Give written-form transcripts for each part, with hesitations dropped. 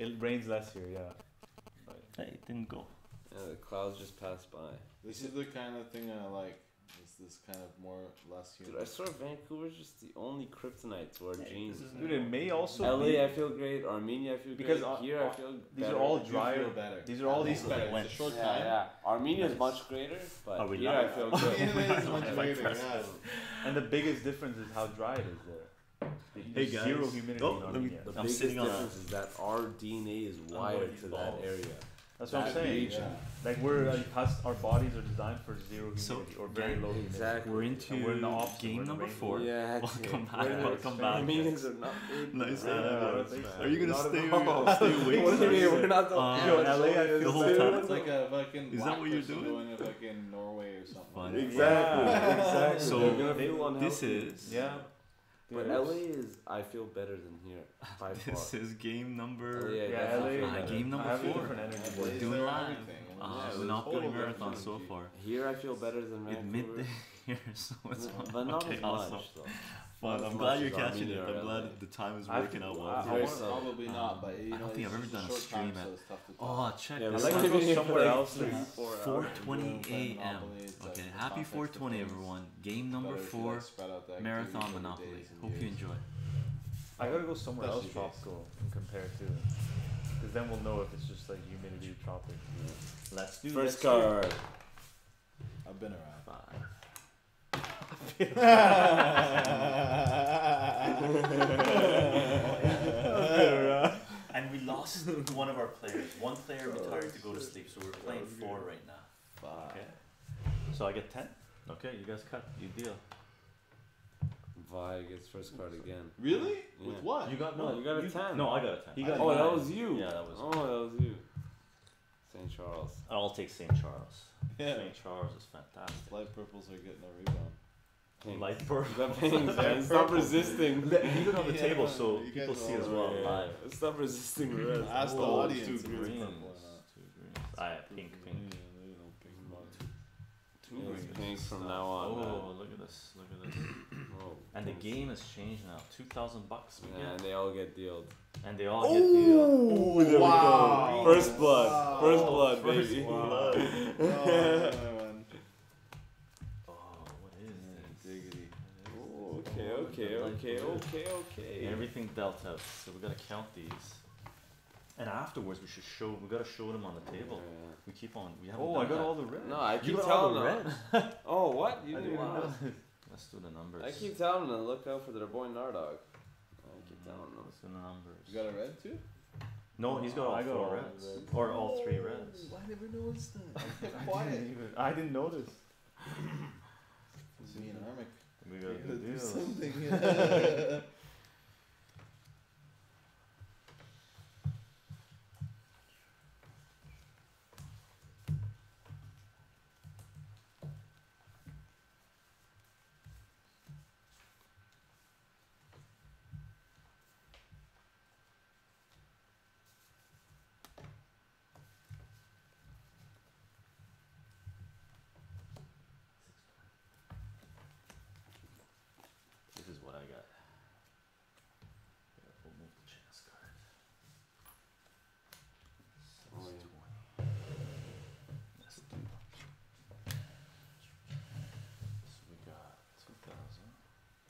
It rains last year, yeah. But it didn't go. Yeah, the clouds just passed by. This is the kind of thing I like. It's this kind of more last year. Dude, I saw Vancouver's just the only kryptonite to our jeans. Dude, it may also LA, be... LA, I feel great. Armenia, I feel because great. Here, I feel these better. Are all drier. These are all these better. It's a short time. Yeah, yeah. Armenia's much greater, but here I feel good. Armenia's much greater, yeah. And the biggest difference is how dry it is there. Hey guys. Zero humidity in Armenia. The biggest difference is that our DNA is wired to that area. That's what I'm saying. Yeah. Like we're like our bodies are designed for zero humidity or very low humidity. Exactly. We're into game number 4. Yeah. Welcome back. Welcome back. Meetings are not good. Nice. Are you gonna stay awake? What do you mean? We're not LA the whole time. It's like a fucking. Is that what you're doing? Going to fucking Norway or something. Exactly. So this is. Yeah. But LA is, I feel better than here. By this far. Is game number. Oh, yeah, LA. Game number 4. We're doing live. Monopoly marathon so far. Here I feel better than Vancouver. So it's but not as much. So. Fun. I'm glad you're catching it. I'm glad the time is working out well. Probably not, but I don't think I've ever done a stream at. Oh, check. I'd like to go somewhere else. 4:20 a.m. Okay, happy 4:20, everyone. Game number 4, marathon Monopoly. Hope you enjoy. I gotta go somewhere else tropical and compare to it, because then we'll know if it's just like humidity tropic. Let's do first card. I've been around. 5. And we lost one of our players. One player retired to go to sleep, so we're playing 4 right now. 5. Okay. So I get 10. Okay, you guys cut. You deal. Vi gets first card again. Really? Yeah. With what? You got no. You got a 10. No, I got a 10. He got that was you. Yeah, that was. Oh, that was you. St. Charles. I'll take St. Charles. Yeah. St. Charles is fantastic. Light purples are getting a rebound. Light purple. Stop resisting. Leave it on the table so people see as well. Yeah. Stop resisting red. Ask the audience. 2 greens. Pink. Yeah, pink. 2 greens. Pink from now on. Oh, look at this. Oh, and the game has changed now. 2,000 bucks. Yeah, and they all get dealed. Oh, there we go. First blood. First blood, baby. Okay. Everything dealt out, so we gotta count these. And afterwards, we gotta show them on the table. Yeah. We keep on. We haven't. Oh, I got all the red. No, I keep telling them. Oh, what? You didn't even know. Let's do the numbers. I keep telling them. Look out for their boy Nardog. I keep telling them. Let's do the numbers. You got a red too? No, he's got all reds. Or all 3 reds. I never noticed that. I didn't notice. It's me and Armic. We gotta do something. Yeah.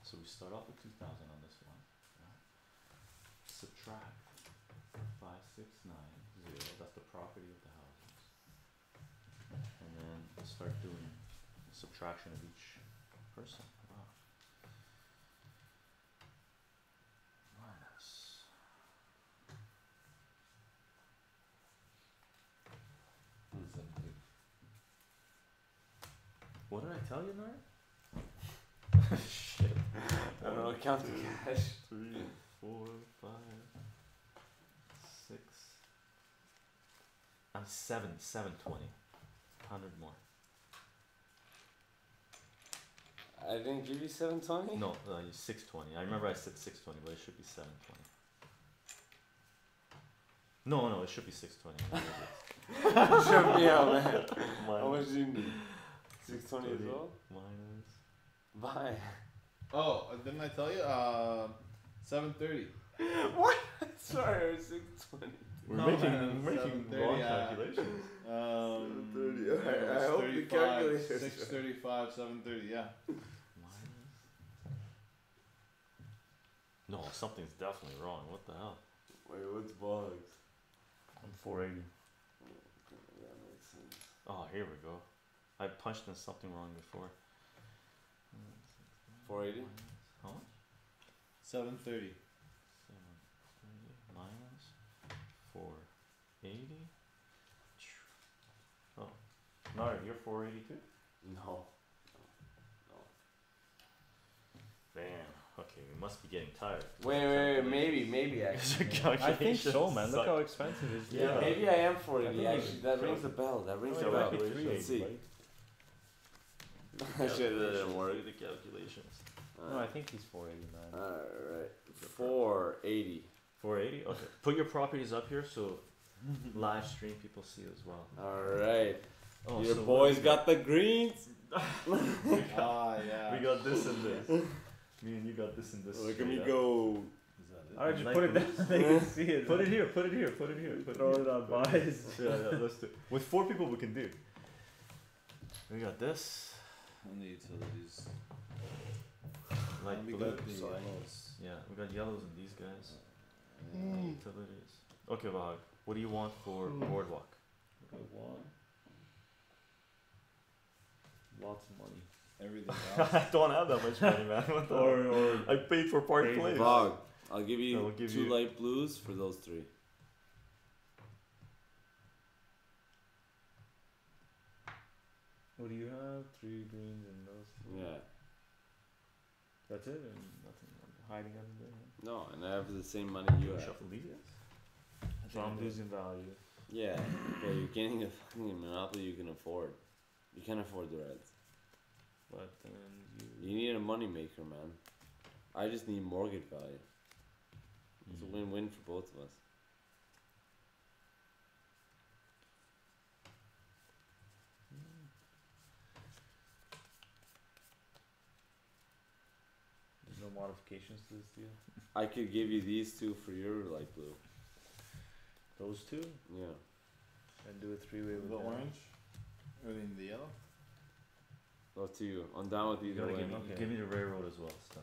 So we start off with 2,000 on this one. Right? Subtract 5,690. That's the property of the houses. And then we'll start doing the subtraction of each person. Wow. Minus. What did I tell you, Nard? Shit. I don't know, count the cash. 3, 4, 5, 6. I'm 720. 100 more. I didn't give you 720? No, 620. I remember I said 620, but it should be 720. No, it should be 620. Show me out, man. How much do you need? 620 as well? Minus. Bye. Oh, didn't I tell you? 730. What? Sorry, it was 6:20. We're making wrong calculations. 7:30. Alright, I hope you calculate 6:35, 7:30. Yeah. No, something's definitely wrong. What the hell? Wait, what's bugged? I'm 480. That makes sense. Oh, here we go. I punched in something wrong before. 480. How much? 7:30. 7:30 minus 480. Oh, no, you're 482. No. Damn. Okay, we must be getting tired. Wait, maybe actually. I think so, man. Look how expensive it is. Yeah, maybe I am 480. Actually, that rings a bell. Let's see. I should have worried the calculations. No, I think he's 489. Alright. 480. 480? Okay. Put your properties up here so live stream people see as well. Alright. Oh, your boys got the greens. Yeah. We got this and this. Me and you got this and this. Look at me go. Alright, just put it down. They can see it. Put it here, put it here, put it here. Throw it on buys. Yeah, let's do it. With 4 people, we can do. We got this. And the utilities. Like blue, so yeah, we got yellows and these guys. And utilities. Okay, Vahag, what do you want for boardwalk? I want lots of money. Everything else. I don't have that much money, man. or I paid for Park Place. Vahag, I'll give you two light blues for those 3. What do you have? 3 greens and those 3. Yeah. That's it, and nothing hiding out there. No, and I have the same money you have. Shuffle these guys. So I'm losing value. Yeah, but you're getting a fucking monopoly you can afford. You can't afford the reds. But then you need a money maker, man. I just need mortgage value. It's a win-win for both of us. Modifications to this deal. I could give you these 2 for your light blue. Those 2? Yeah. And do a 3-way with the orange. Or in the yellow. Up to you. I'm down with either way. Give me the railroad as well. So.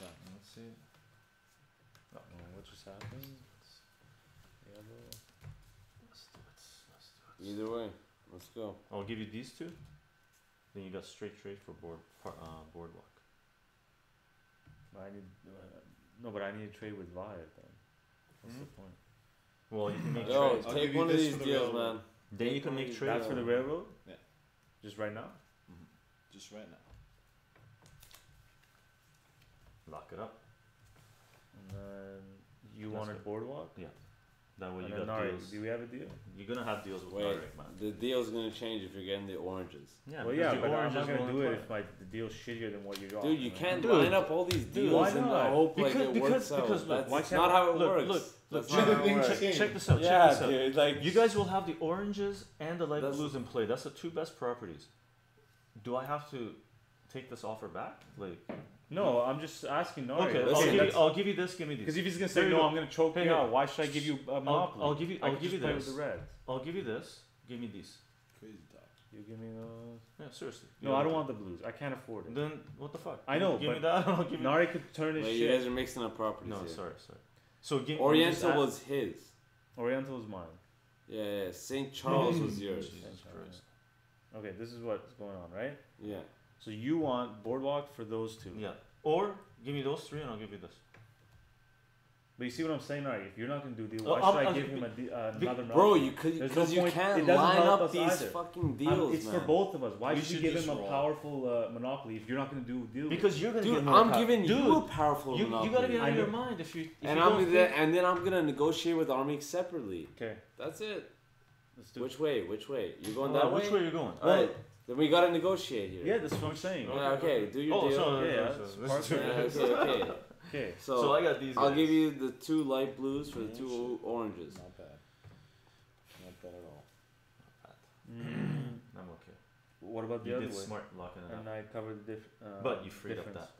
Let's see. I don't know what just happened. Yellow. Let's do it. Either way, let's go. I'll give you these 2. Then you got straight trade for boardwalk. But I need to trade with Vahag then. What's the point? Well, you can make trades. Take one of these deals, man. Then you can make trades. That's for the railroad? Yeah. Just right now? Just right now. Lock it up. And then you wanted boardwalk? Yeah. That way you got deals. Do we have a deal? You're gonna have deals with Narek, man. The deal's gonna change if you're getting the oranges. Yeah, well, yeah, but I'm just gonna do it if the deal's shittier than what you got. Dude, you can't line up all these deals and hope like it works out. That's not how it works. Look, check this out. Yeah, dude, like you guys will have the oranges and the light blues in play. That's the 2 best properties. Do I have to take this offer back? Like. No, I'm just asking. No, okay, I'll give you this. Give me these. Because if he's gonna say no, I'm gonna choke you out. Why should I give you a monopoly? I'll give you this. With the red. I'll give you this. Give me these. Crazy talk. You give me those. Yeah, seriously. No, I don't want the blues. I can't afford it. Then what the fuck? I know. Give me that. I'll give you. Narek could turn his shit. You guys are mixing up properties. No, sorry. So Oriental was his. Oriental was mine. Yeah. St. Charles was yours. Jesus Christ. Okay, this is what's going on, right? Yeah. So you want boardwalk for those 2. Yeah. Or give me those 3 and I'll give you this. But you see what I'm saying, right? If you're not going to do a deal, why should I give him another number? Bro, you could, because you can't line up these fucking deals, it's man. For both of us. Why should you give him a powerful monopoly if you're not going to do a deal? Because you're going to give him a powerful monopoly. You got to get out of your mind if you. And then I'm going to negotiate with Army separately. Okay. That's it. Let's do it. Which way? Which way? You going that way? Which way are you going? All right. Then we gotta negotiate here. Yeah, that's what I'm saying. Okay, do your deal. Okay. So I got these. I'll give you the 2 light blues for the 2 oranges. Not bad. Not bad at all. Not bad. I'm okay. What about the other way? Smart locking it up. And I covered the difference. But you freed up that.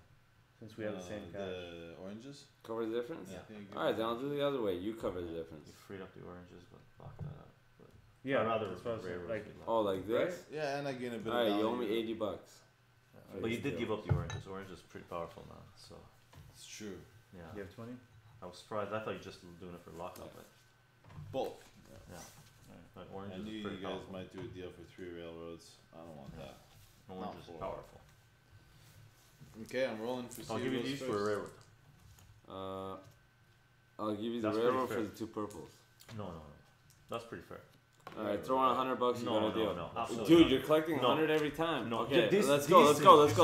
Since we have the same cash. The oranges? Cover the difference? Yeah. Alright, then I'll do the other way. You cover the difference. You freed up the oranges, but lock that up. But yeah, rather like oh, like this? Yeah, and I get a bit of. Alright, you owe me $80. Yeah, but you did give up the oranges. Orange is pretty powerful now, so. It's true. Yeah. You have 20? I was surprised. I thought you were just doing it for lockup. Yeah. But both. Yeah. Right. Like oranges. I knew you guys might do a deal for 3 railroads. I don't want that. Orange is powerful. Okay, I'm rolling for. I'll give you these for a railroad. I'll give you the railroad for the 2 purples. No. That's pretty fair. Alright, throw on $100. No, you got a deal. No, dude, not. You're collecting 100 every time. No. Okay, yeah, let's go. Let's roll. So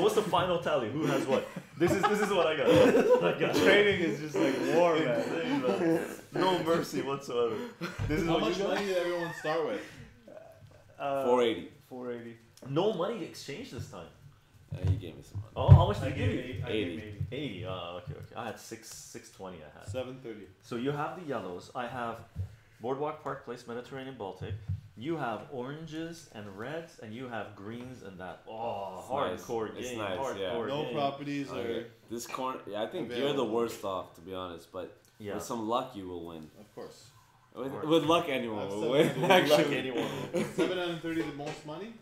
what's the final tally? Who has what? This is what I got. Trading is just like war, man. No mercy whatsoever. This is how much money did everyone start with? 480. 480. No money exchange this time. You gave me some money. Oh, how much did you give me? 80. 80. Okay. I had 620. I had 730. So you have the yellows. I have Boardwalk, Park Place, Mediterranean, Baltic. You have oranges and reds, and you have greens and that. Oh, hardcore nice. Game. Nice, hardcore yeah. No game. Properties okay. Or this corner. Yeah, I think available. You're the worst off, to be honest. But yeah. With some luck, you will win. Of course. With luck, anyone will win. Actually, anyone. 730. The most money.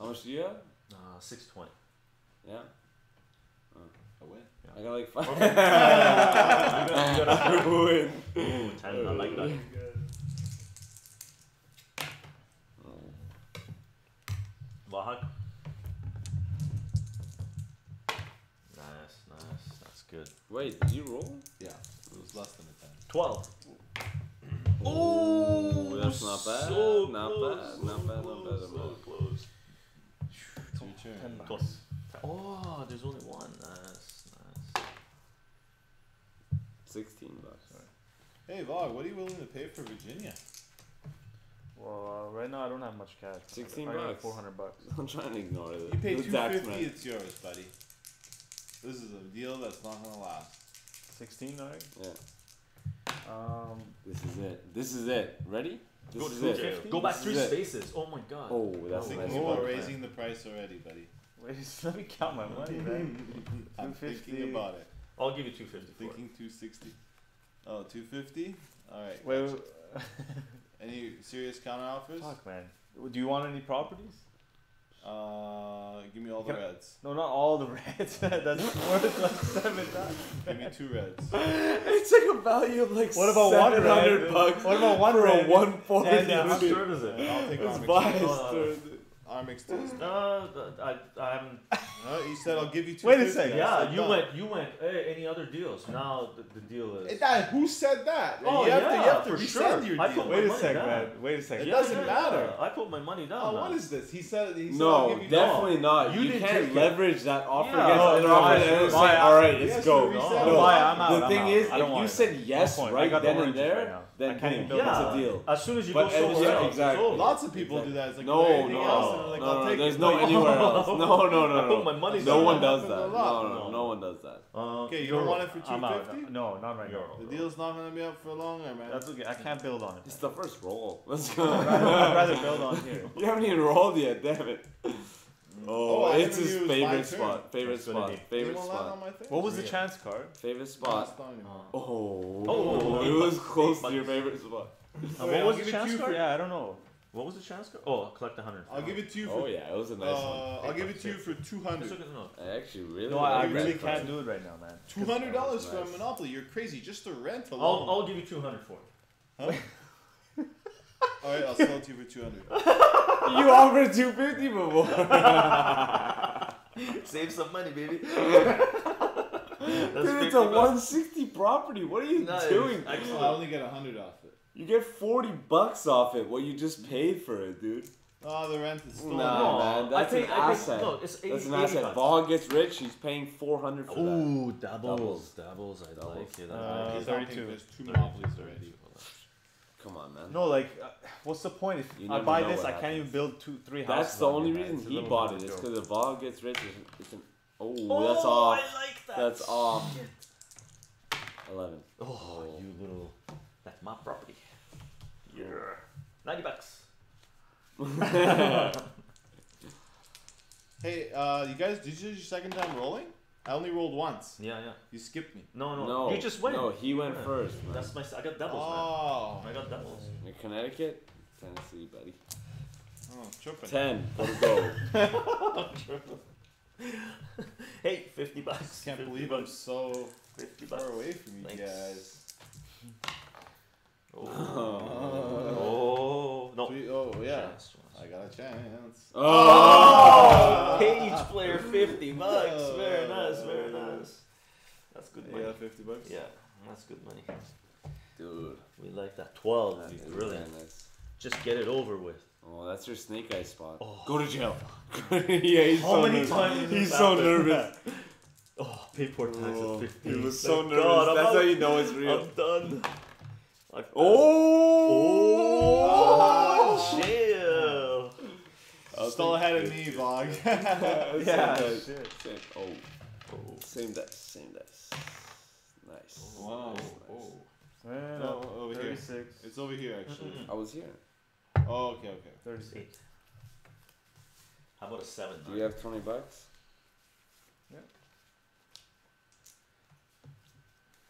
How much do you have? 620. Yeah. I win. Yeah. I got like 5. I win. I did not like that. Vahak. Nice. That's good. Wait, did you roll? Yeah. It was less than a 10. 12. Oh, that's not bad. So not bad. Oh, there's only one. Nice. 16 bucks. Hey, Vog, what are you willing to pay for Virginia? Well, right now I don't have much cash. 16 bucks. 400 bucks. I'm trying to ignore it. You pay 250, it's yours, buddy. This is a deal that's not going to last. 16, alright? Yeah. This is it. Ready? Go back 3 spaces. Oh my god. Oh, that's nice. About raising the price already, buddy. Wait, let me count my money, man. I'm thinking about it. I'll give you 250. Thinking 260. Oh, 250. All right. Wait. Any serious counter offers? Fuck, man. Do you want any properties? Give me all the reds. No, not all the reds. That's worth like 7 times. Give me 2 reds. It's like a value of like $700. What about one red? For a 140. And how short is it? I'll take Armix test. I haven't. No, you said I'll give you 2. Wait a second. Yeah, like you went. Hey, any other deals? Now the deal is. Who said that? Oh, you have to resend your deal. Wait a second, man. It doesn't matter. I put my money down. Oh, what is this? He said I'll give you definitely not. You can't leverage that offer against another offer. All right, let's go. No, the thing is, if you said yes right then and there, then it's a deal. As soon as you go somewhere, lots of people do that. No, there's no anywhere else. No. No one does that. No one does that. Okay, you don't want it for 250? No, not right now. The deal's not going to be up for longer, man. That's okay. I can't build on it. It's the first roll. Let's go. I'd rather build on here. You haven't even rolled yet, damn it. Oh, it's his favorite spot. Favorite spot. What was the chance card? Favorite spot. Oh, it was close to your favorite spot. What was the chance card? Yeah, I don't know. What was the chance? Oh, collect 100. I'll give it to you. For, oh yeah, it was a nice one. I'll give it to you for 200. I actually really. No, I really can't do it right now, man. $200 for a Monopoly? You're crazy. Just to rent alone. I'll give you 200 for it. Huh? All right, I'll sell it to you for 200. You offered 250 before. Save some money, baby. Dude, it's a 160 property. What are you doing? Excellent. I only get 100 off it. You get 40 bucks off it, what you just paid for it, dude. Oh, the rent is still man, that's an asset. No, it's 80, that's an asset. Vaughn gets rich, he's paying 400 for that. Ooh, doubles. I like it. There's 2 Monopolies already. Come on, man. No, like, what's the point? If I buy this, I can't even build 2-3 houses. That's the only reason he bought it, is because if Vaughn gets rich, it's an... Oh, that's off. I like that. That's off. 11. Oh, you little... That's my property. Yeah. $90. Hey, you guys, did you do your second time rolling? I only rolled once. Yeah, yeah. You skipped me. No. You just went. No, he went first. Man. That's my. I got doubles. Oh, man. I got doubles. You're Connecticut, Tennessee, buddy. Oh, tripping. 10 for the gold. I'm tripping. Hey, $50. Can't believe I'm so far away from you guys. Oh. No. Oh, yeah. I got a chance. Oh! Page player, $50. Very nice, very nice. That's good money. Yeah, $50. Yeah, that's good money. Dude. We like that. 12. That's brilliant. Nice. Just get it over with. Oh, that's your snake eye spot. Oh. Go to jail. Yeah, he's so nervous. He's so nervous. Oh, pay poor tax at 15. He was so nervous. God, that's how you know it's real. I'm done. Like oh! Shit. Still ahead of me, Vog. Yeah. Same shit. Same. Same dice. Same dice. Nice. Oh, wow. Nice. No, over 36. Here. It's over here, actually. I was here. Oh, okay, okay. 38. How about a 7? Do you have $20? Yeah.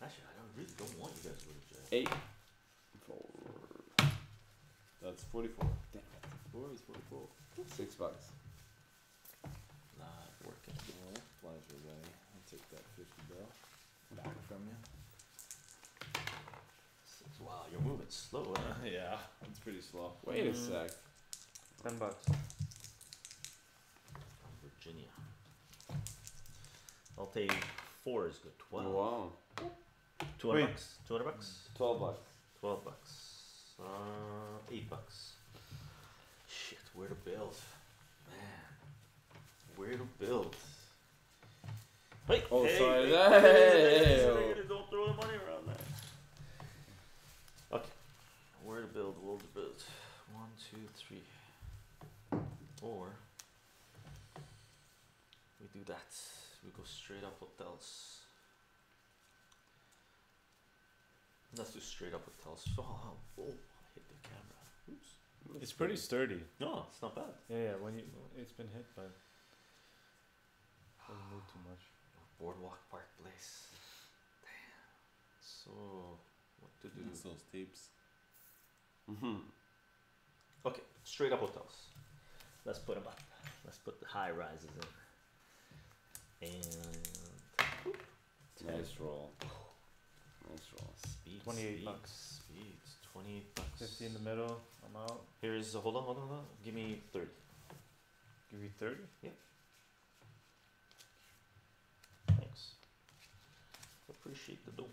Actually, I really don't want you guys to go to jail. 8. 4. That's 44. Damn. 4 is 44. $6. Not working. No, pleasure, buddy. I'll take that $50 back from you. 6. Wow, you're moving slow, huh? Yeah, it's pretty slow. Wait a sec. $10. Virginia. I'll take 4 is good. 12. Wow. $200. $200. $12. $12. $8. Shit, where to build? Man. Where to build? Hey! Oh, hey, sorry. Hey, don't throw the money around there. Okay. Where to build? Where to build? 1, 2, 3. Or we do that. We go straight up hotels. Let's do straight up hotels. Oh, I hit the camera. Oops. It's pretty sturdy. No, it's not bad. Yeah, yeah. When you, it's been hit, but doesn't move too much. Boardwalk Park Place. Damn. So, what to do? That's those tapes. Okay, straight up hotels. Let's put them up. Let's put the high rises in. And nice roll. Nice roll. Speed. $28. Speed. $28. 50 in the middle. I'm out. Here's a, hold on. Give me 30. Give you 30? Yeah. Thanks. Appreciate the dough.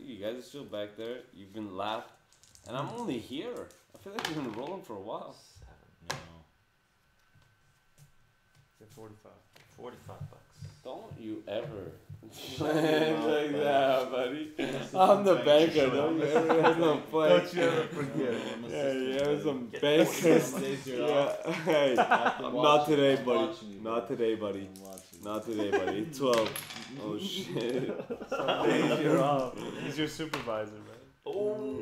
You guys are still back there. You've been laughed, and I'm only here. I feel like we've been rolling for a while. 7. No. 45. $45. Don't you ever plan like that, buddy. I'm the banker, don't you ever have no plan. Don't you ever forget it. Yeah, you have some bankers. Yeah. Hey, not today, buddy. Not today, buddy. Not today, buddy. 12. Oh, shit. Some days you're off. He's your supervisor, man. Oh.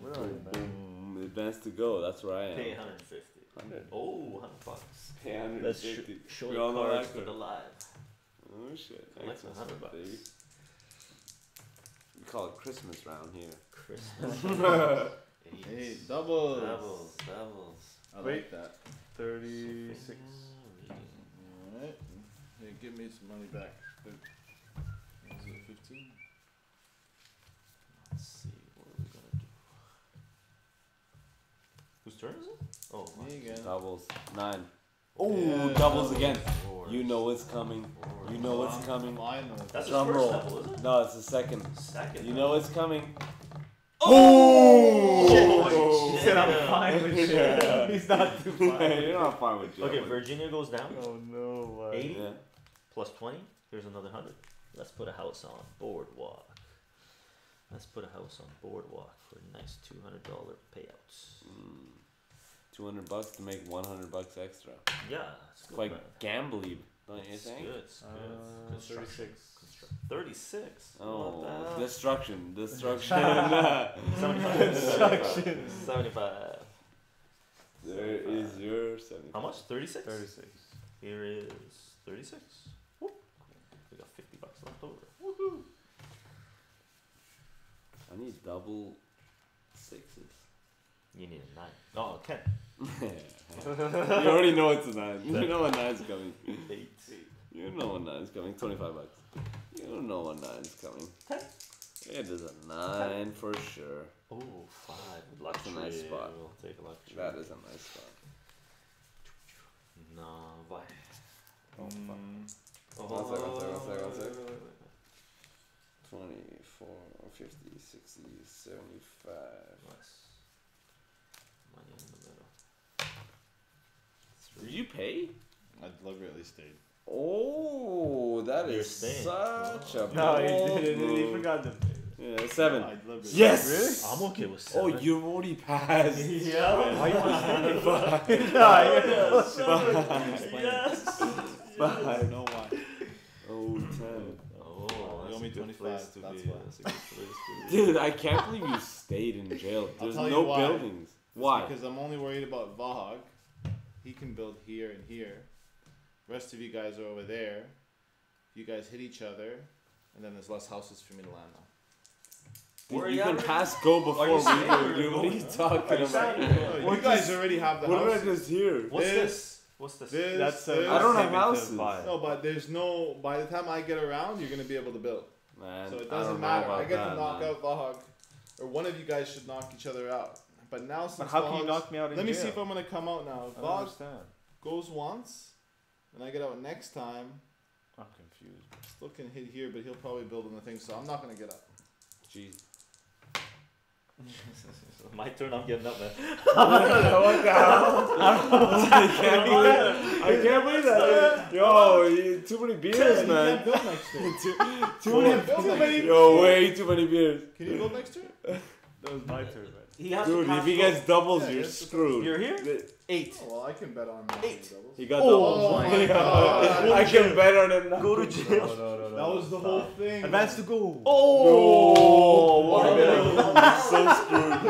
Where are you, man? Advance to go. That's where I am. Pay 150. Oh, $100. Pay 150. Let's show the cards for the live. Oh shit! Like $100. Baby. We call it Christmas round here. Christmas. 8 doubles. I like that. 36. All right. Hey, give me some money back. Is it 15? Let's see. What are we gonna do? Whose turn is it? Oh, doubles. 9. Oh, yeah, doubles again. Fours. You know it's coming. You know it's coming. That's drum roll. Double, isn't it? No, it's the second. Second. You know it's coming. Oh! He said I'm fine with shit. He's not too fine. You're not fine with shit. Okay, Virginia goes down. Oh no. 80 plus 20. Here's another 100. Let's put a house on Boardwalk. Let's put a house on Boardwalk for a nice $200 payouts. $200 to make $100 extra. Yeah, it's quite gambly. Don't you think? It's good. Construction. 36. Oh, destruction. 75. There is your 75. How much? 36? 36. Here is 36. Woo. We got $50 left over. Woohoo! I need double sixes. You need a 9. Oh, 10. You already know it's a 9. You know a 9's coming. 8. You know a 9's coming. 25 bucks. You don't know a 9's coming. 10. It is a 9 for sure. Oh, 5. That's a nice spot. We'll take a luxury. That is a nice spot. No, why? Oh, fuck. Oh, one second. 24, 50, 60, 75. Nice. Money in the middle. Did you pay? I deliberately stayed. Oh, that You're is staying. Such a No, you forgot to pay. Yeah, 7. No, yes! Really? I'm okay with 7. Oh, you've already passed. Yeah. Why you want to five? Yes. I know why. Oh, 10. Oh, you owe me 25. That's why. Dude, I can't believe you stayed in jail. There's no buildings. Why? Because I'm only worried about Vahag. He can build here and here. Rest of you guys are over there. You guys hit each other, and then there's less houses for me to land on. Dude, you can pass go before we do, dude. What are you talking about? You guys already have the houses. What about this here? What's this? What's this? That's I don't have houses. No, but there's no. By the time I get around, you're gonna be able to build. Man, so it doesn't matter. I get to knock out Vahag, or one of you guys should knock each other out. But now since how can you knock me out in Let jail? Me see if I'm gonna come out now. If Bob goes once, and I get out next time. I'm confused. Still can hit here, but he'll probably build on the thing, so I'm not gonna get up. Jeez. My turn. I'm getting up, man. I can't believe that. Yo, too many beers, man. Too many. Yo, way too many beers. Can you build next turn? That was my turn, man. He has Dude, if he gets doubles, you're screwed. You're here? 8. Oh, well, I can bet on him. 8. He got doubles. Oh my God. I can bet on him now. Go to jail. No. That was the whole thing. Advance to goal. Oh! You're so screwed.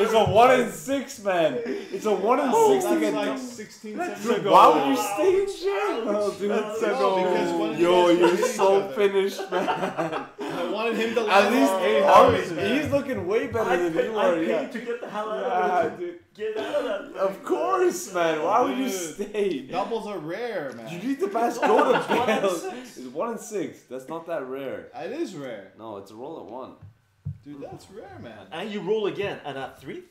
It's a 1 in 6, man. It's a 1 in 6 again. Like 16 seconds ago. Why would you stay in jail? Oh, dude, yo, you're so finished, man. I wanted him to at least 8 hours. He's looking way better than you are. I paid to get the hell out of it. Get out of that. Of course, man. Why would you stay? Doubles are rare, man. You need to pass go to jail. It's 1 in 6. That's not that rare. It is rare. No, it's a roll at 1. Dude, that's rare, man. And you roll again, and at 3?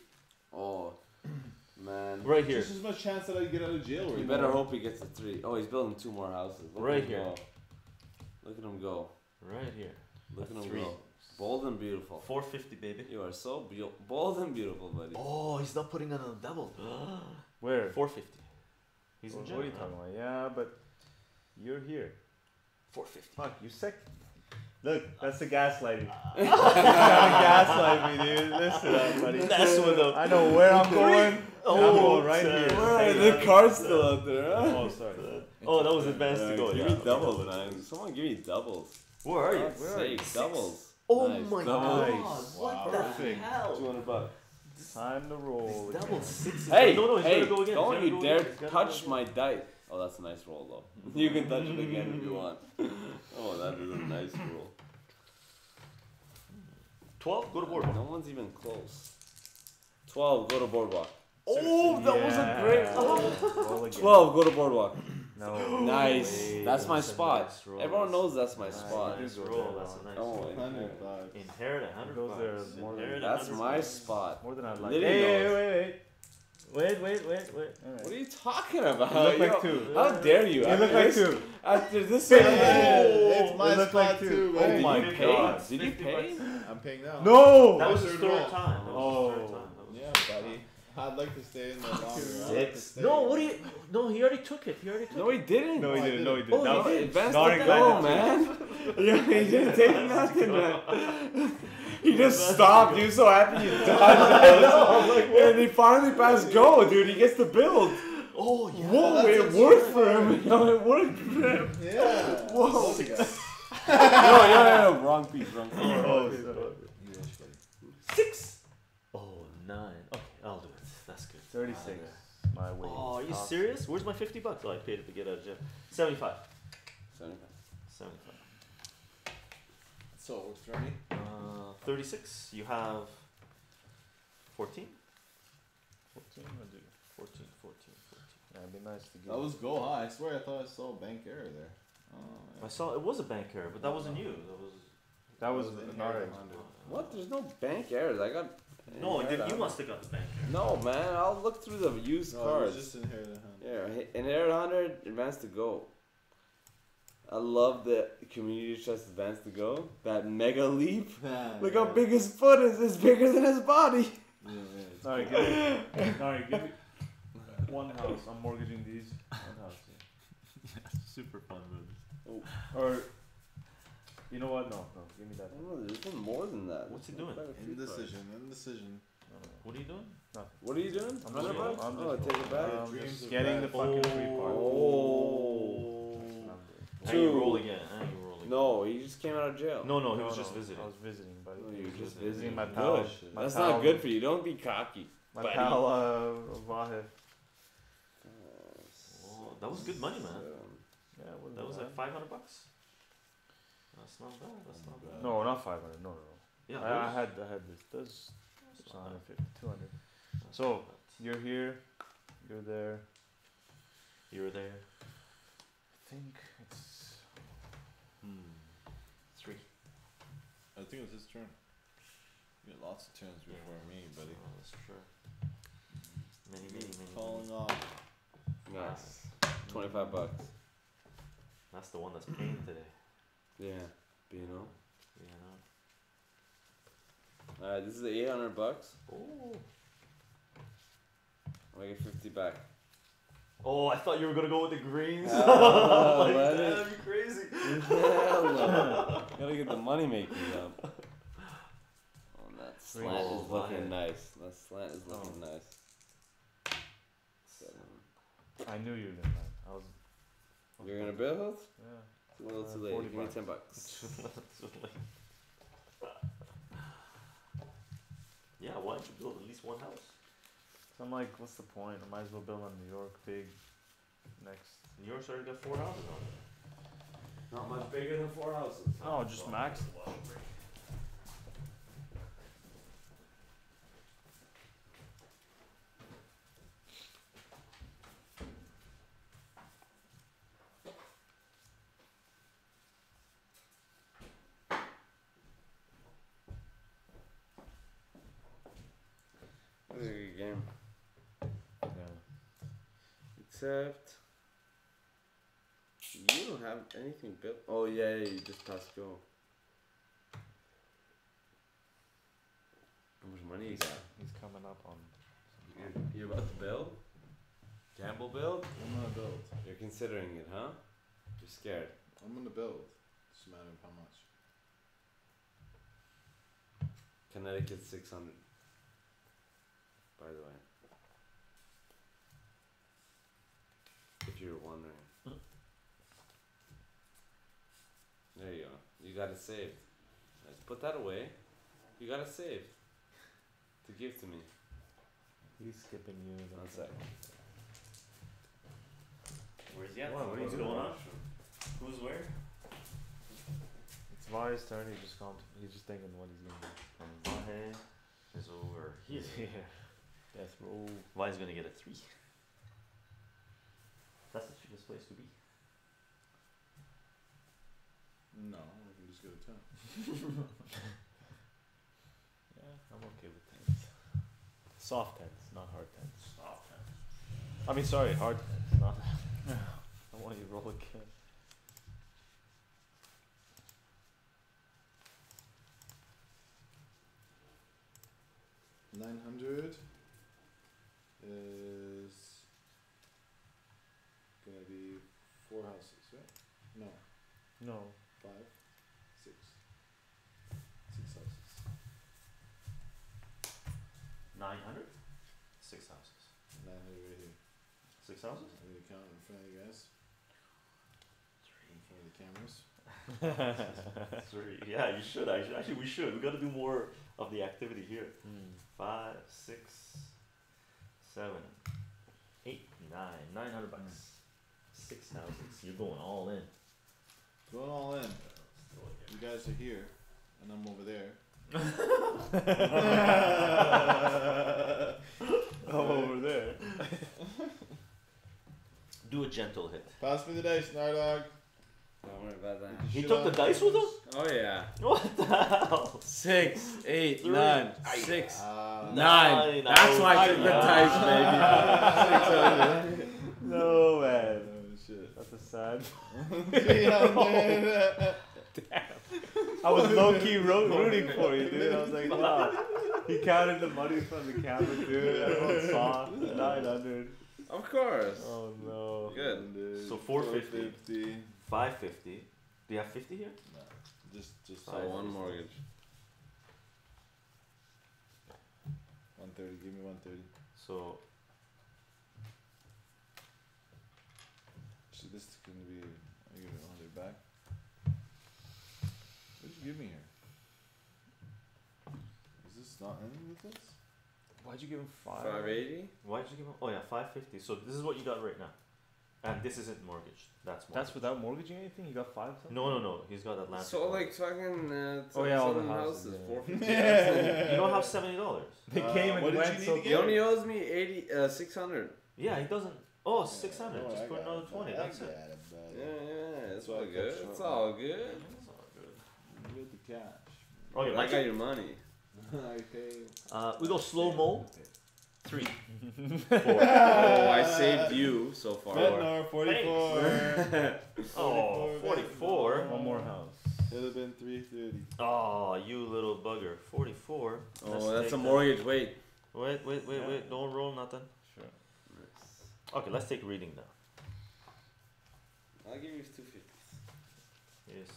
Oh, man. Right here. There's as much chance that I get out of jail right now. You better hope he gets a 3. Oh, he's building 2 more houses. Right here. Look at him go. Right here. Look at him go. Bold and beautiful. 450, baby. You are so bold and beautiful, buddy. Oh, he's not putting on a double. Where? 450. He's in jail. Yeah, but you're here. 450. Fuck, you sick. Look, that's the gaslighting. Gaslight me, dude. Listen up, buddy. That's what I know where I'm going. Oh, I'm going right here. Where the car's still out there. Oh, sorry. Oh, that was advanced to go. Give me doubles, man. Someone give me doubles. Where are you? Where are you? Doubles. Oh nice. My God! Nice. What the hell? $200. Time to roll. Double sixes. Hey, hey! Go again. Don't you dare touch my dice. Oh, that's a nice roll though. You can touch it again if you want. Oh, that is a nice roll. 12. Go to boardwalk. No one's even close. 12. Go to boardwalk. Oh, that was a great roll. 12. Go to boardwalk. No. Nice. Way. That's my spot. Everyone knows that's my spot. Nice roll. That's a nice roll. Inherit $100. That's my spot. More than I'd like. Wait. Right. What are you talking about? You look like 2. How dare you? You look like 2. After this, it's my spot like 2. Right? Oh my God! Did you pay? I'm paying now. No. That was the third time. Oh. Yeah, buddy. I'd like to stay in there longer. 6. Like no, what do you? No, he already took it. No, he didn't. No, he didn't. No, he didn't. Oh, he did. Not go, man. Yeah, he didn't take nothing, man. He just stopped. He was so happy you died. I know. And he finally passed go, dude. He gets the build. Oh, yeah. Whoa, it worked for him. No, it worked for him. Yeah. Whoa. No. Wrong piece, wrong piece. Oh, so. 6. Oh, 9. Okay, I'll do it. That's good. 36. My way. Oh, are you serious? Where's my $50? Oh, I paid it to get out of jail. 75. 75. So, what's 30? 36. You have 14? 14, I'll do 14. That'd be nice to get. That was go high. I swear I thought I saw a bank error there. Yeah. I saw it was a bank error, but that wasn't you. That was an error. What? There's no bank errors. I got. No, then you must have got the bank error. No, man. I'll look through the used cards. Just inherited 100. Yeah, inherited 100, advance to go. I love the community chest advance to go. That mega leap. Look how big his foot is. It's bigger than his body. Yeah, alright, give me one house. I'm mortgaging these. One house, yeah. Super fun moves. Oh. Or, you know what? No. Give me that. No, there's no more than that. What's he doing? Indecision. What are you doing? Nothing. What are you doing? I'm just getting the fucking free part. Now you roll again. No, he just came out of jail. No, he was just visiting. I was visiting, buddy. No, you were just visiting my pal. No, that's not good for you. Don't be cocky. My pal, Vahid. Oh, that was good money, man. Yeah, that was like $500. That's not bad. No, not 500. No. Yeah, I had this. That's 150, 200. So you're here. You're there. You're there. I think it's 3. I think it's his turn. You had lots of turns before me, buddy. Oh, that's true. Many. Falling off. Nice. $25. That's the one that's paying today. Yeah. B&O. Alright, this is the $800. Oh. I get 50 back. Oh, I thought you were gonna go with the greens. Like, that'd be crazy. Hell no. Gotta get the money making up. Oh, that slant is looking nice. That slant is looking nice. 7. I knew you were gonna. You're gonna build health? Yeah. It's a little too late. Give me $10. Yeah, why don't you build at least one house? I'm like, what's the point? I might as well build on New York big next. New York's already got 4 houses on it. Not much bigger than 4 houses. No, just max. That was a good game. Except you don't have anything built. Oh yeah, you just passed go. How much money you got? He's coming up on. You're about to build? Gamble build? I'm gonna build. You're considering it, huh? You're scared. I'm gonna build. It's a matter of how much. Connecticut 600. By the way. If you were wondering. There you go. You got it saved. Let's put that away. You got it saved. To give to me. He's skipping you. One sec. Where's he at? What's going on? Who's where? It's Vahe's turn. He's just thinking what he's going to do. And Vahe is over here. Death roll. Vahe's going to get a 3. That's the cheapest place to be. No, I can just go to town. Yeah, I'm okay with tents. Soft tents, not hard tents. Soft tents. I mean, sorry, hard tents. Not. I want you to roll again. $900 is. Gonna be 4 houses, right? No. 5, 6 houses. 900? 6 houses. 900 right here. 6 houses? Are you counting in front of you guys? In front of the cameras? Three. Yeah, you should. Actually, we should. We got to do more of the activity here. 5, 6, 7, 8, 9. 900 bucks. 6 houses. You're going all in. Going all in. You guys are here, and I'm over there. I'm over there. Do a gentle hit. Pass me the dice, Nardog. Don't worry about that. He took the dice with him? Oh, yeah. What the hell? 6, 8, 9, 6, 9. That's why I took the dice, baby. No, man. Oh, shit. That's a sad one. Damn. I was low-key rooting for you, dude. I was like, wow. He counted the money from the camera, dude. Everyone saw 900. Of course. Oh, no. Good. Dude. So 450. 550. Do you have 50 here? No. Just so one mortgage. 130. Give me 130. So. So this is going to be. Are you going to hold it back? What did you give me here? Is this not ending with this? Why'd you give him 580? Why'd you give him? Oh yeah, 550. So this is what you got right now. And this isn't mortgaged. That's mortgage. That's without mortgaging anything? You got 5 something? No. He's got Atlantic. So like fucking all the houses. Yeah. 450. Yeah. You don't have $70. They came and went. He only owes me 600. Yeah, he doesn't. Oh, 600. No, just put another 20. That's it. Yeah. It's all good. It's all good. You get the cash. Okay, I got your money. We go slow-mo. 3. 4. Oh, I saved you so far. Bednar, 44. Oh, 44. One more house. It would have been 330. Oh, you little bugger. 44. Oh, that's a mortgage. Wait. Don't roll nothing. Sure. Nice. Okay, let's take reading now. I'll give you 250. Yes.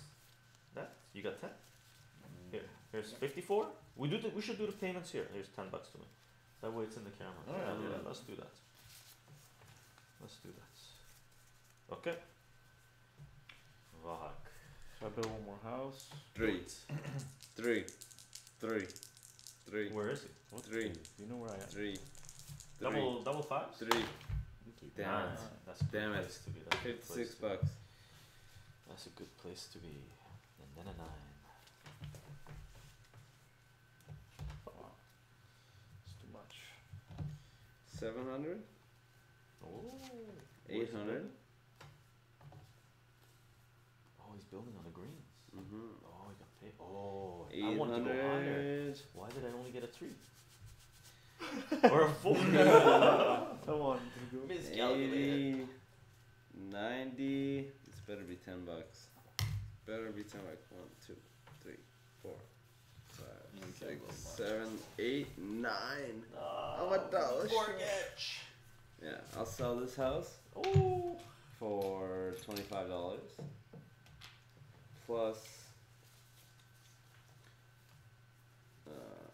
That? You got 10? Here. Here's 54. We should do the payments here. Here's 10 bucks to me. That way it's in the camera. All right. Let's do that. Okay. Vahak. Should I build one more house? 3. 3. 3. 3. Where is it? What? 3. Do you know where I am? 3. 3. Double 5? 3. Damn it. That's a good place to be. That's 56 bucks. That's a good place to be. And then a 9. Much. 700? Oh, 800? Oh, he's building on the greens. Oh, he got paid. Oh, 800. I wanted to go higher. Why did I only get a 3? Or a 4? Come on. Miscalculated. 80, 90. It's better be 10 bucks. Better be 10 bucks. 1, 2, 3, 4. 5, 6, 7, 8, 9. I'm a dollar mortgage. Yeah, I'll sell this house for $25 plus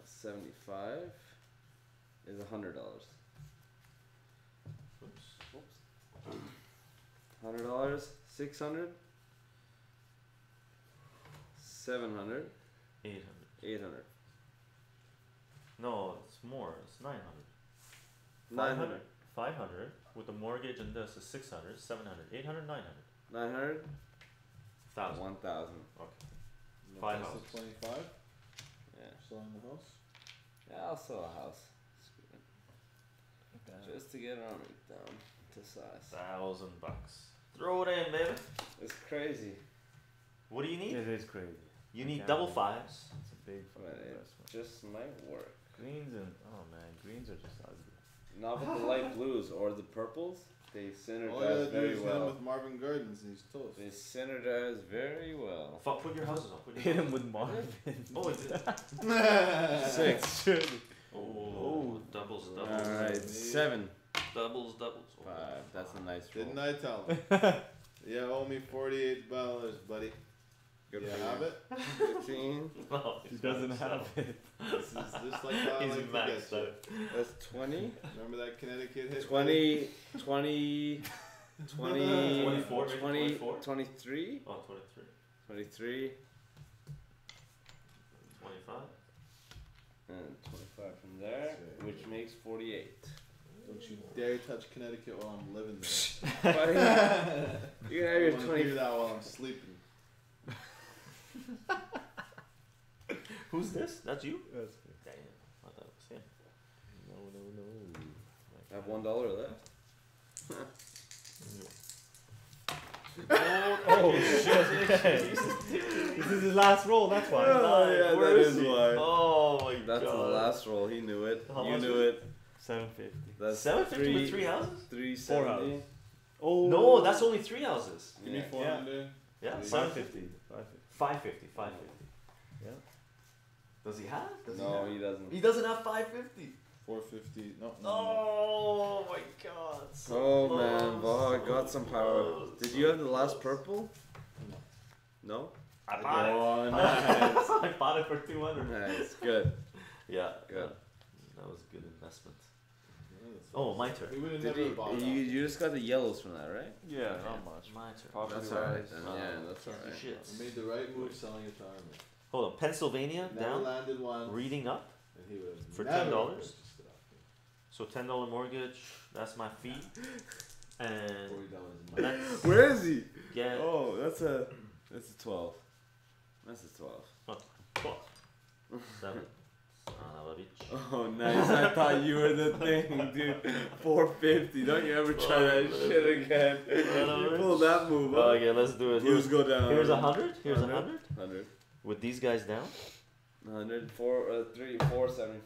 75 is $100. Oops. $100, 600, 700, 800. 800. No, it's more. It's 900. 900. 500 with the mortgage and this is 600, 700, 800, 900. 900. 1,000. 1,000. Okay. 5 houses. 25. Yeah. Selling the house. Yeah, I'll sell a house. Just to get it on it down to size. 1,000 bucks. Throw it in, baby. It's crazy. What do you need? It is crazy. You need double 5s. It's a big fucking investment. Just might work. Greens and greens are just ugly. Not with the light blues or the purples. They synergize very well. With Marvin Gardens, he's toast. They synergize very well. Fuck, put your houses up. Hit him with Marvin. Oh, it did. 6. Oh, doubles. All right, 7. Doubles. 5. That's a nice roll. Didn't I tell him? Yeah, owe me $48, buddy. Gonna have it. 15. No, he doesn't have it. This is just like how he's maxed out. That's 20. Remember that Connecticut hit? 20. 20. 20. 24. 20. 23. Oh, 23. 23. 25. And 25 from there, which makes 48. Don't you dare touch Connecticut while I'm living there. You can have your 20. Do that while I'm sleeping. Who's this? That's you? That's me. Damn. I thought it was him. No. I have $1 left. Oh shit. This is his last roll, that's why. Oh, yeah, where that is why. Oh my god. That's the last roll. He knew it. You knew it. 750. That's 750 with 3 houses? 370. 4 houses. Oh. No, that's only 3 houses. You need 400. Yeah, 550. 550. Yeah. Does he have? He doesn't. He doesn't have 550. 450. No. Oh my god. So close. Man, Vog got some power. Did you have the last purple? No. I bought it. Oh, nice. I bought it for 200. Nice. Good. Yeah. Good. That was a good investment. Oh, my turn. You just got the yellows from that, right? Yeah, not much. My turn. Probably that's alright. Yeah, that's alright. You made the right move selling retirement. Hold on. Pennsylvania down. Landed one. Reading up. And he for $10. So $10 mortgage. That's my fee. And that's where is he? Yeah. Oh, that's a 12. That's a 12. Oh, 12. 7. Oh, nice. I thought you were the thing, dude. 450. Don't you ever try that shit again. You pull that move up. Okay, let's do it. Blues go down. Here's 100. Here's 100. 100. With these guys down. 100. 475.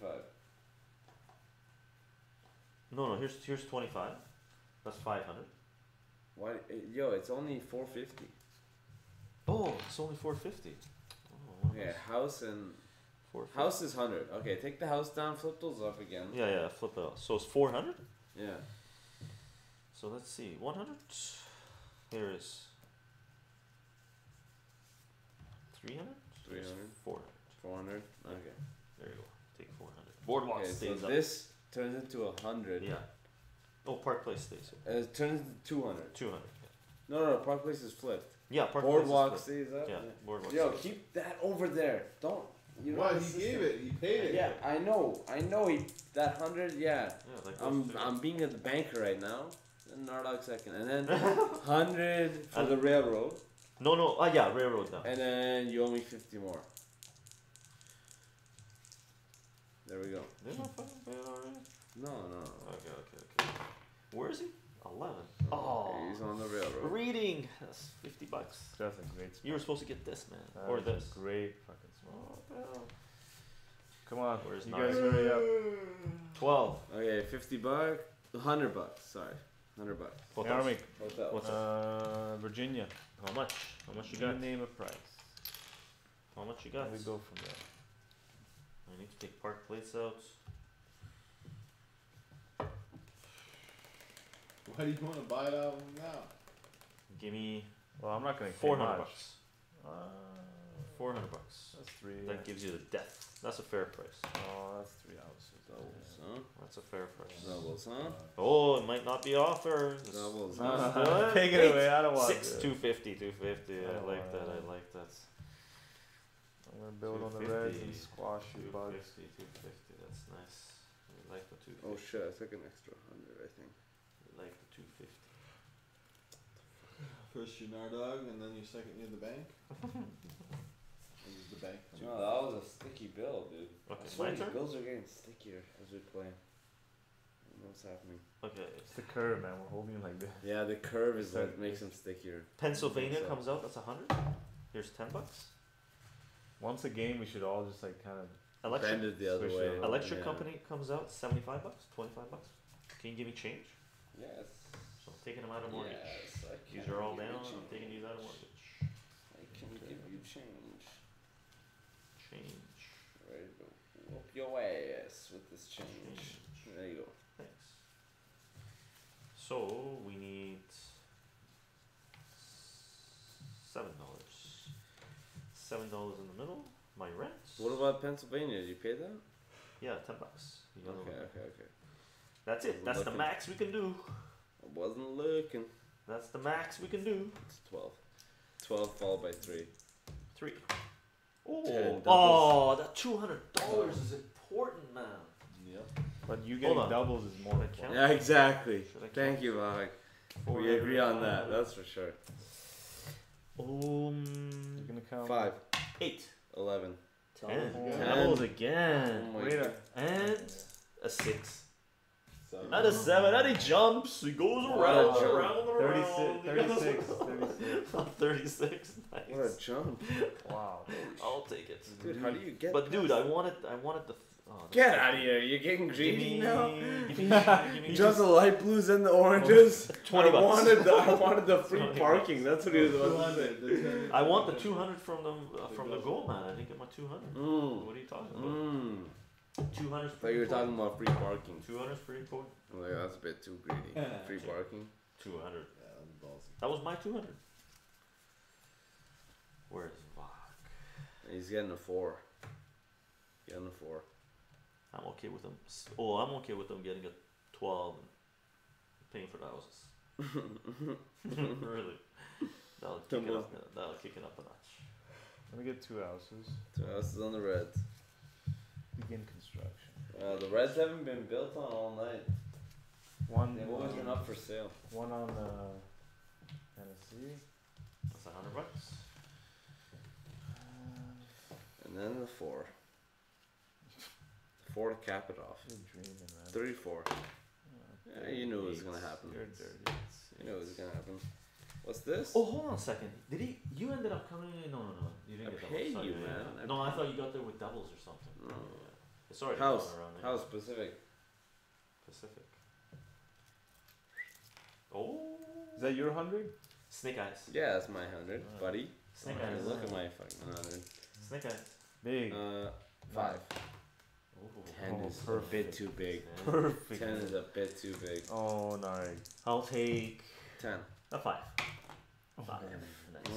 No. Here's 25. That's 500. Why? Yo, it's only 450. Oh, it's only 450. Oh, okay, house and... House is 100. Okay, take the house down, flip those up again. Yeah, flip it up. So it's 400? Yeah. So let's see. 100. Here is 300? 300. 400. 400? Okay. There you go. Take 400. Boardwalk stays so up. This turns into 100. Yeah. Oh, Park Place stays up. It turns into 200. 200. Yeah. No, Park Place is flipped. Yeah, Park Place is flipped. Boardwalk stays up. Yeah, Boardwalk stays up. Yo, keep that over there. Don't. You know, well, he gave it. He paid it. Yeah, I know. That 100. Yeah. Like I'm being at the banker right now. And Nardoc second, and then 100 for the railroad. No. Yeah, railroad now. And then you owe me 50 more. There we go. They're not fucking paying already. No. Okay. Where is he? 11. Oh, he's on the railroad. Reading. That's $50. That's a great spot. You were supposed to get this, man, that or this. Great fucking spot. Oh, come on, where's you guys? Hurry up. 12. Okay, $50. $100. Sorry, $100. What's up? Virginia. How much? How much you got? Name a price. How much you got? We go from there. I need to take Park Place out. Why do you want to buy it out now? Give me. Well, I'm not going to. $400. $400. That's 3. That gives you the death. That's a fair price. Oh, that's 3 hours. Doubles, huh? That's a fair price. Doubles, huh? Oh, it might not be offered. Doubles. Take it away. I don't want it. 250. 250. I like that. I like that. I'm gonna build on the reds and squash you, bugs. 250. That's nice. I like the 250. Oh shit! I took an extra 100. I think. Like the 250. First you Nardog, and then you second you the bank. The bank. No, that was a sticky bill, dude. Okay, my turn? Bills are getting stickier as we play. I don't know what's happening. Okay, it's the curve, man. We're holding it like this. Yeah, the curve is what makes them stickier. Pennsylvania comes out. That's 100. Here's $10. Once a game, we should all just like kind of bend it the other way. Electric company comes out. $75. $25. Can you give me change? Yes. So I'm taking them out of mortgage. Yes, these are all down. I'm taking these out of mortgage. I can give you change. Change. Ready to go. Whoop your ass with this change. There you go. Thanks. So we need $7. $7 in the middle. My rent. What about Pennsylvania? Did you pay that? Yeah, $10. You know, okay. That's it. That's the max we can do. I wasn't looking. That's the max we can do. It's 12. 12 followed by 3. 3. Oh, oh, that $200 is important, man. Yep. But you getting doubles is more important. Yeah, exactly. Thank you, Vahik. We agree on that. That's for sure. You're gonna count 5. 8. 11. 10. Doubles again. Oh and a 6. Not a 7. Not he jumps. He goes around. Around. 36. 36. Nice. What a jump! Wow. I'll take it. Dude, how do you get? But dude, I wanted the. Oh, get out of here! You're getting greedy now. Just the light blues and the oranges. $20. I wanted the free parking. That's what he was about to say. I want the 200 from the goal, man. I didn't get my 200. Mm. What are you talking about? Mm. 200. So you were talking about free parking. 200 free parking. Oh, yeah, that's a bit too greedy. Yeah. Free parking. 200. Yeah, that was awesome. That was my 200. Where's Vahik? He's getting a 4. Getting a 4. I'm okay with him. Oh, I'm okay with him getting a 12 and paying for the houses. Really? That'll kick it up a notch. Let me get 2 houses. 2 houses on the red. Begin construction. The reds haven't been built on all night. They've always been up for sale. One on Tennessee. That's $100. And then the 4. 4 to cap it off. You're dreaming, man. 34. Yeah, you knew it was gonna happen. You're dirty. You knew it was gonna happen. What's this? Oh, hold on a second. Did he? You ended up coming in? No. You didn't get paid, you man. Yeah. No, I thought you got there with doubles or something. No. Yeah. Sorry. House Pacific. Oh. Is that your 100? Snake Eyes. Yeah, that's my 100, buddy. Snake Eyes. Look at my fucking 100. Snake Eyes. Big. 5. Ooh. 10 is a bit too big. Perfect. 10 is a bit too big. Oh, nice. I'll take 10. A 5. Oh, 5. Nice.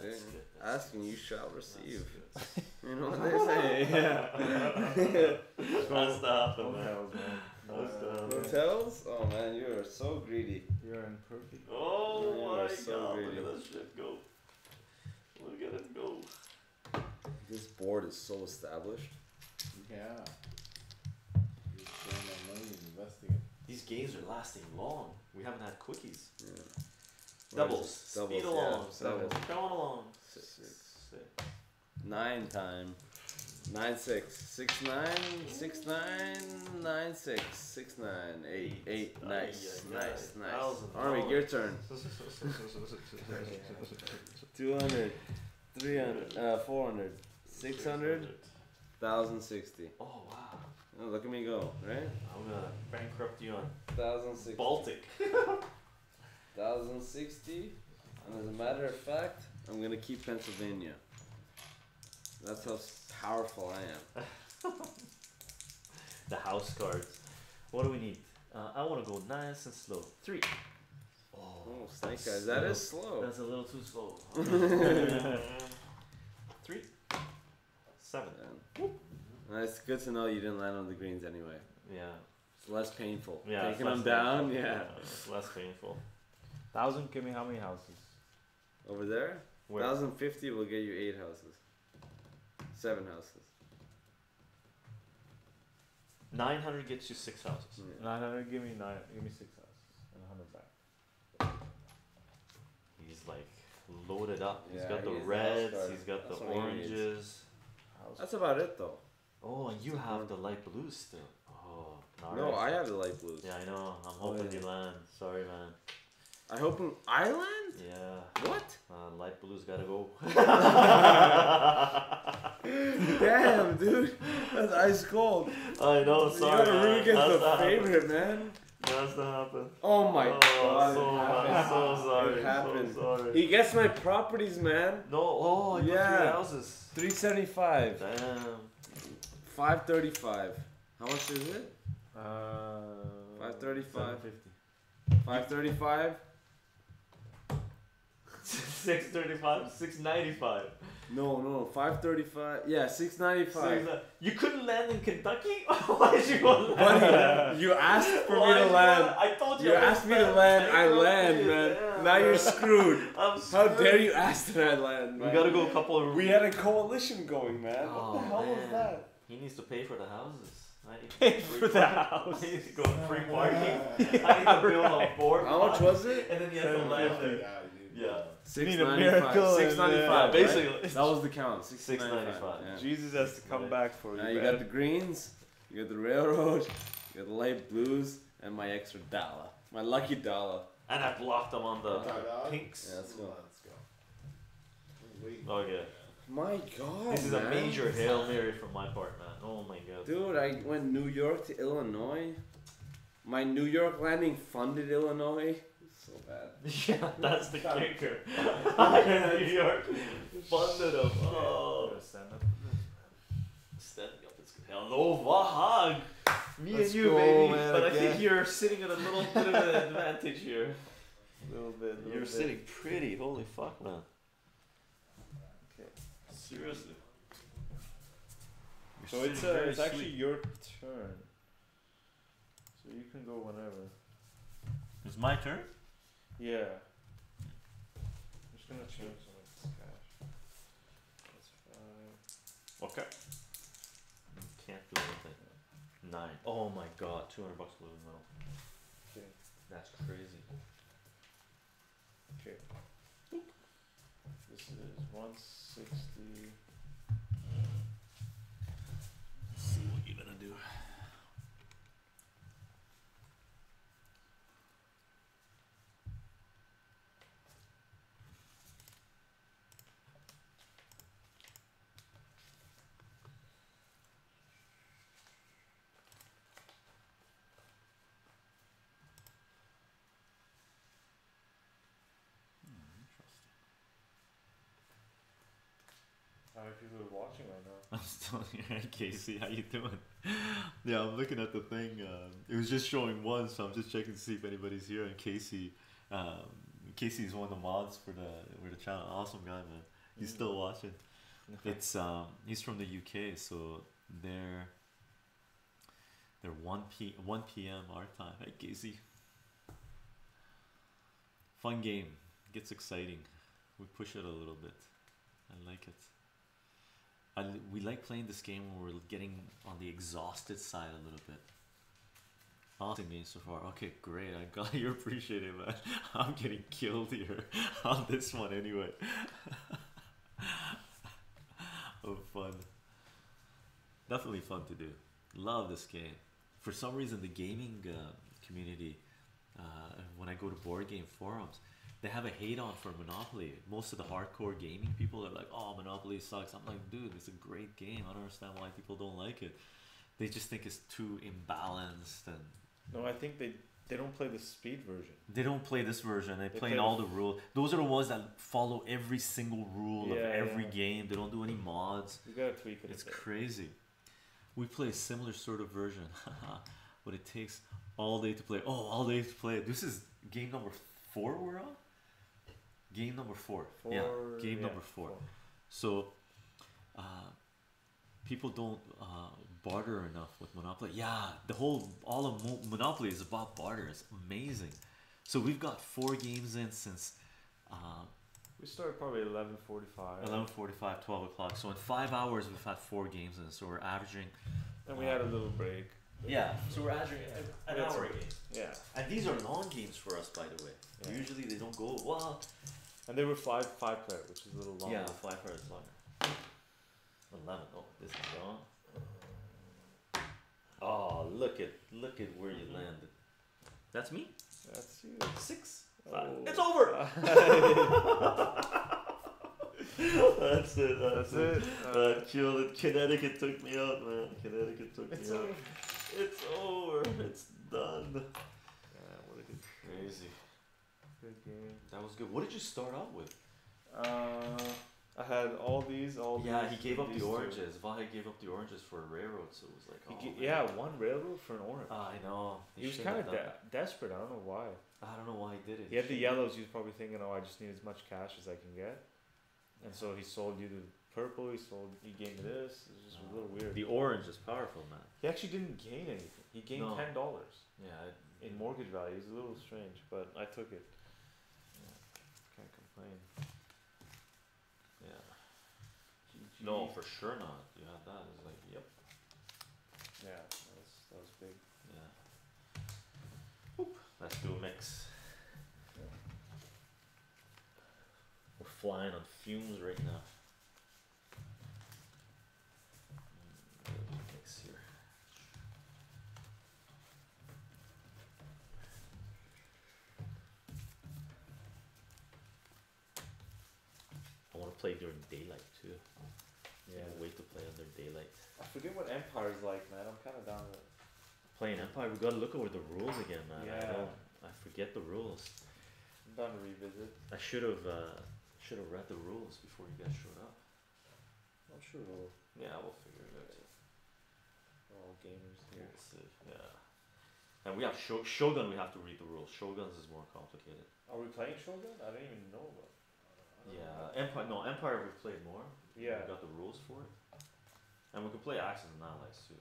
That's good. Asking you shall receive. You know what they say? Yeah. That's the hotels, man. Hotels? Oh man, you are so greedy. You're in perfect. Oh my god! Greedy. Look at that shit go. Look at it go. This board is so established. Yeah. You're spending that money and investing it. These games are lasting long. We haven't had quickies. Yeah. Doubles. Speed along. Yeah, doubles. Going along. 6. 9 time. 9 6. 6 9 6 9 9 6. 6 9 8 8. Nice. Army, your turn. 200. 300. 400. 600. 1,060. Oh wow! Oh, look at me go, right? I'm gonna bankrupt you on 1,060. Baltic. 1,060, and as a matter of fact, I'm gonna keep Pennsylvania. That's how powerful I am. The house cards. What do we need? I want to go nice and slow. 3. Oh, Snake Eyes. That is slow. That's a little too slow. 3. 7. And it's good to know you didn't land on the greens anyway. Yeah. It's less painful. Yeah. Taking them down. Painful. Yeah. It's less painful. 1,000. Give me how many houses? Over there. 1,050 will get you 8 houses. 7 houses. 900 gets you 6 houses. Yeah. 900. Give me 9. Give me 6 houses and 100 back. He's like loaded up. He's got the reds. He's got the oranges. That's about it though. Oh, and you have the light blues still. Oh, no, I have the light blues. Yeah, I know. I'm hoping you land. Sorry, man. I hope I land? Yeah. What? Light blues gotta go. Damn, dude. That's ice cold. I know, sorry. You're gonna get the favorite, man. That's not happened. Oh my god. So sorry. He gets my properties, man. No, oh, I got 3 houses. 375. Damn. 535. How much is it? 535. 535. $6.35, $6.95. No, 5.35. Yeah, $6.95. You couldn't land in Kentucky? Why did you want to land? Buddy, you asked for me to land. I told you. You asked me to land. I land, man. Yeah. Now you're screwed. I'm screwed. How dare you ask that I land, man? We gotta go a couple of. We had a coalition going, man. Oh, what the hell was that? He needs to pay for the houses. I need to pay for the house. I need to go free parking. Yeah. I need to build a board. How much was it? And then you have to land there. Yeah, $6.95. Yeah, basically, right? That was the count. $6.95. Yeah. Jesus has to come back for you. Now you got the greens, you got the railroad, you got the light blues, and my extra dollar, my lucky dollar. And I blocked them on the pinks. Yeah, let's go. Let's go. Okay. My God, this is a major Hail Mary from my part, man. Oh my God. Dude, I went New York to Illinois. My New York landing funded Illinois. So bad. Yeah, that's the kicker. I New York funded him. Oh. Stand up. It's good. Hello, Vahag. Me and you, baby. Man, but again. I think you're sitting at a little bit of an advantage here. A little bit. You're sitting pretty. Holy fuck, man. Okay. Seriously. So it's actually your turn. So you can go whenever. It's my turn? Yeah. I'm just gonna change some of this cash. That's 5. Okay. You can't do anything. 9. Oh my God, $200 low metal. Okay. That's crazy. Okay. Boop. This is 160. Let's see what you're gonna do. People are watching right now. I'm still here. Hey, Casey, how you doing? Yeah, I'm looking at the thing. It was just showing one, so I'm just checking to see if anybody's here. And Casey is one of the mods for the channel. Awesome guy, man. He's still watching. Okay. It's he's from the UK, so they're 1 p.m. our time. Hey, Casey. Fun game. Gets exciting. We push it a little bit. I like it. We like playing this game when we're getting on the exhausted side a little bit. Awesome game so far. Okay, great. I got you. Appreciate it, man. I'm getting killed here on this one anyway. Oh, fun. Definitely fun to do. Love this game. For some reason, the gaming community, when I go to board game forums, they have a hate on for Monopoly. Most of the hardcore gaming people are like, oh, Monopoly sucks. I'm like, dude, it's a great game. I don't understand why people don't like it. They just think it's too imbalanced. And no, I think they don't play the speed version. They don't play this version. They play all the rules. Those are the ones that follow every single rule of every game. They don't do any mods. You gotta tweak it. It's crazy. We play a similar sort of version. But it takes all day to play. Oh, all day to play. This is game number 4 we're on? Game number 4. Yeah, game number 4. So, people don't barter enough with Monopoly. Yeah, all of Monopoly is about barter. It's amazing. So we've got 4 games in since. We started probably 11:45. 11:45, 12 o'clock. So in 5 hours, we've had 4 games in. So we're averaging. And we had a little break. Yeah, so we're averaging an hour game. Yeah, and these are long games for us, by the way. Yeah. Usually they don't go well. And they were five player, which is a little longer. Yeah, 5 player is longer. 11. Oh, this is wrong. Oh, look at where you landed. That's me. That's you. 6. Oh. It's over. That's it. That's it. Killed it. Connecticut took me out, man. Connecticut took me out. It's over. It's done. Yeah, what a good crazy. Good game. That was good. What did you start out with? I had all these, Yeah, he gave up the oranges. Vahe gave up the oranges for a railroad, so it was like, oh, yeah, one railroad for an orange. I know. He was kind of desperate. I don't know why. I don't know why he did it. He had the yellows. He was probably thinking, oh, I just need as much cash as I can get. And so he sold you the purple. He sold. He gained this. It was just a little weird. The orange is powerful, man. He actually didn't gain anything. He gained $10. Yeah. In mortgage value. It was a little strange, but I took it. Yeah. Can't complain. Yeah. GG. No, for sure not. You had that. It was like, yep. Yeah, that was big. Yeah. Oop. Let's do a mix. Yeah. We're flying on fumes right now. Mix here. I want to play during daylight too. Yeah, wait to play under daylight. I forget what Empire's like, man. I'm kind of down with it. Playing Empire, we gotta look over the rules again, man. Yeah. I forget the rules. I'm done to revisit. I should have read the rules before you guys showed up. I'm sure we'll. Yeah, we'll figure it out. We're all gamers here. Let's see. Yeah. And we have Shogun. We have to read the rules. Shogun's is more complicated. Are we playing Shogun? I don't even know about. Yeah, Empire. No, Empire. We've played more. Yeah, we got the rules for it, and we could play Axis and Allies too.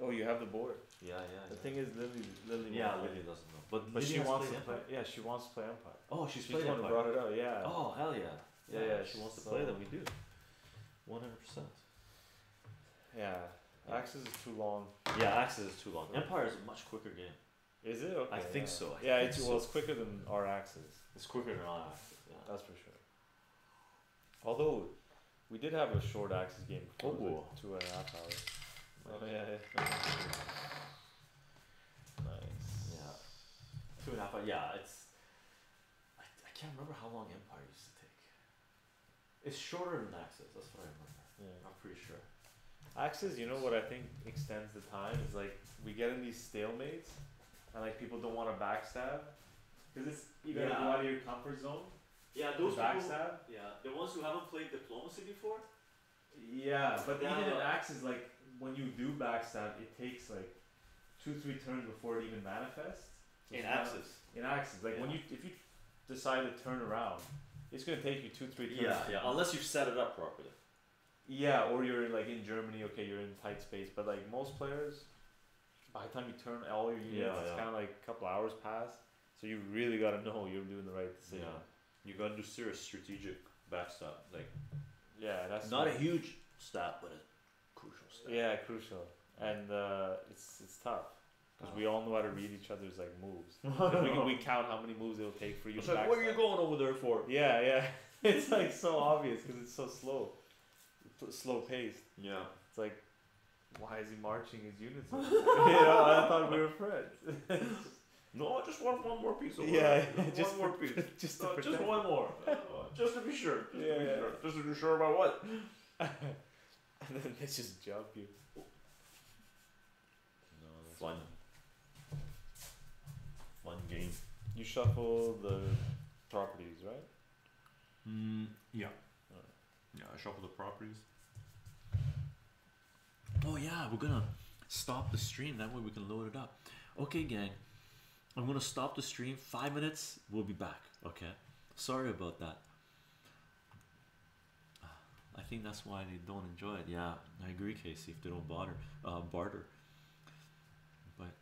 Oh, you have the board. Yeah, yeah. The thing is, Lily. Yeah, Lily doesn't know, but she wants to play. Yeah, she wants to play Empire. Oh, she's the one who brought it up. Yeah. Oh, hell yeah. Yeah, yeah. She wants to play them. We do. 100%. Yeah, Axis is too long. Yeah, Axis is too long. Empire is a much quicker game. Is it? Okay, I think so. I think so. Well, it's quicker than our Axis. It's quicker than our Axis. Yeah, that's for sure. Although, we did have a short Axis game. Oh, like 2.5 hours. Oh yeah, yeah. Nice. Yeah. 2.5 hours. Yeah, it's. I can't remember how long Empire used to take. It's shorter than Axis. That's what I remember. Yeah. I'm pretty sure. Axis, you know what I think extends the time is like we get in these stalemates. And like people don't want to backstab, cause it's you gotta go out of your comfort zone. Yeah, those backstab. People, yeah, the ones who haven't played diplomacy before. Yeah, but even in Axis, like when you do backstab, it takes like 2-3 turns before it even manifests. So in Axis. In Axis, like when if you decide to turn around, it's gonna take you 2-3 turns. Yeah, yeah. Unless you've set it up properly. Yeah, or you're like in Germany. Okay, you're in tight space, but like most players. By the time you turn all your units, it's kind of like a couple hours pass. So you really got to know you're doing the right decision. Yeah. You got to do serious strategic backstop. Like, yeah, that's not a huge stop, but a crucial stop. Yeah, crucial. And it's tough. Because we all know how to read each other's like moves. Like, we count how many moves it'll take for you. It's like, what are you going over there for? Yeah, yeah. It's like so obvious because it's so slow. Slow paced. Yeah. It's like... Why is he marching his units? You know, I thought we were friends. No, I just want one more piece of one more piece. Just, just one more. Just to be sure. Just to be sure. Just to be sure about what? And then they just jump you. No, that's fun. Fun game. You shuffle the properties, right? Yeah. Right. Yeah, I shuffle the properties. Oh yeah, we're gonna stop the stream, that way we can load it up. Okay gang, I'm gonna stop the stream, 5 minutes, we'll be back. Okay, sorry about that. I think that's why they don't enjoy it. Yeah, I agree Casey, if they don't barter. But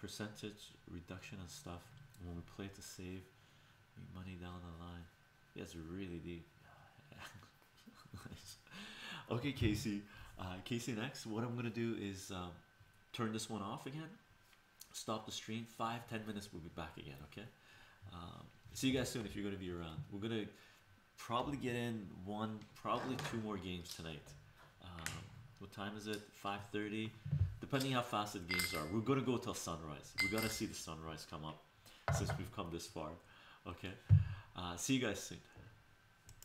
percentage reduction and stuff when we play to save money down the line. Yes, really deep. Nice. Okay Casey, Casey next, what I'm gonna do is turn this one off again, stop the stream, 5-10 minutes, we'll be back again. Okay, see you guys soon if you're gonna be around. We're gonna probably get in probably two more games tonight. What time is it? 5:30, depending how fast the games are. We're gonna go till sunrise. We gotta see the sunrise come up since we've come this far. Okay, see you guys soon.